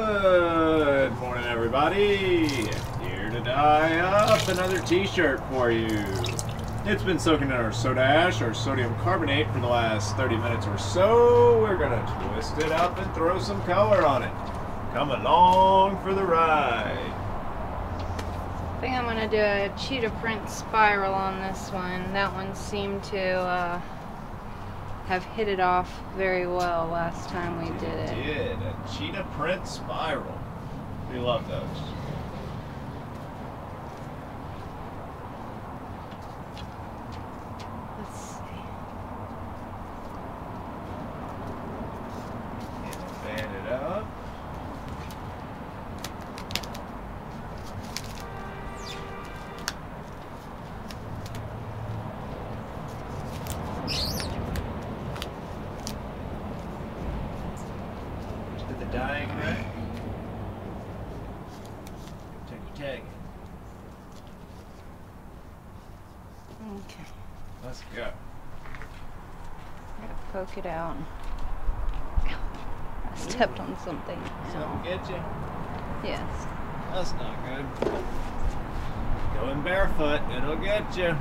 Good morning, everybody. Here to dye up another t-shirt for you. It's been soaking in our soda ash, our sodium carbonate, for the last 30 minutes or so. We're gonna twist it up and throw some color on it. Come along for the ride. I think I'm gonna do a cheetah print spiral on this one. That one seemed to have hit it off very well last time we did it. It did, a cheetah print spiral. We love those. Let's see. And band it up. Let's go. Gotta poke it out. I stepped on something. Something get you? Yes. That's not good. Going barefoot, it'll get you.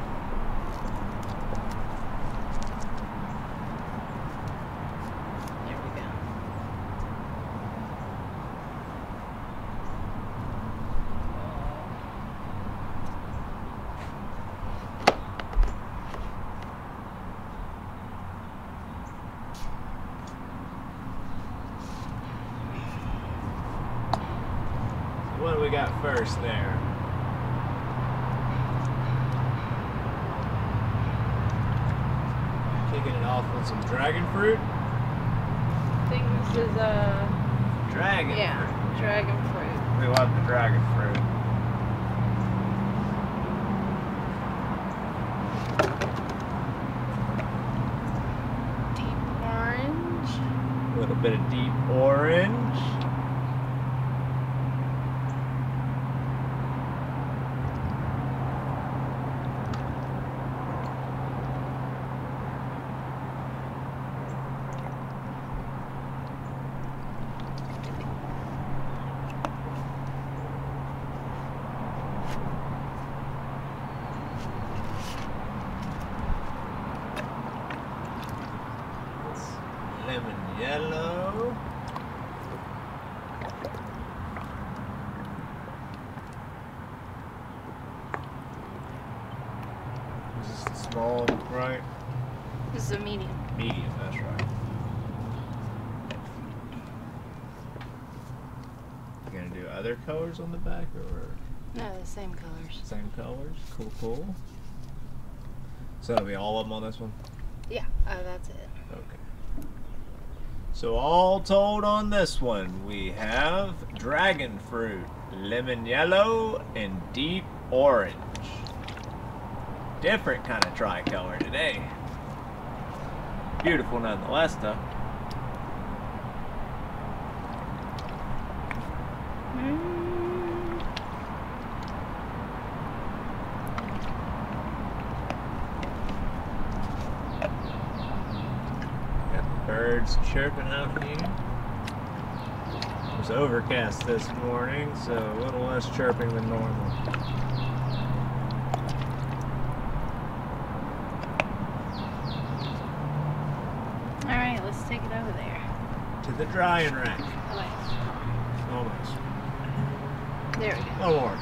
What do we got first there? Kicking it off with some dragon fruit? I think this is a... Dragon fruit. Yeah, dragon fruit. We love the dragon fruit. Deep orange. A little bit of deep orange. Lemon yellow. Is this the small, right? This is a medium. Medium, that's right. You're gonna do other colors on the back, or? No, the same colors. Same colors. Cool, cool. So that'll be all of them on this one? Yeah, that's it. Okay. So all told on this one, we have dragon fruit, lemon yellow, and deep orange. Different kind of tricolor today. Beautiful nonetheless, though. Birds chirping out here. It was overcast this morning, so a little less chirping than normal. Alright, let's take it over there. To the drying rack. Almost. There we go. Oh, Lord.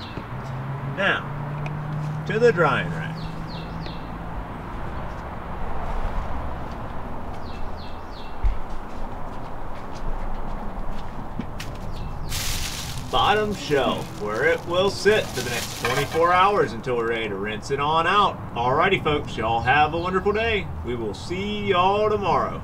Now, to the drying rack. Bottom shelf, where it will sit for the next 24 hours until we're ready to rinse it on out. Alrighty folks, y'all have a wonderful day. We will see y'all tomorrow.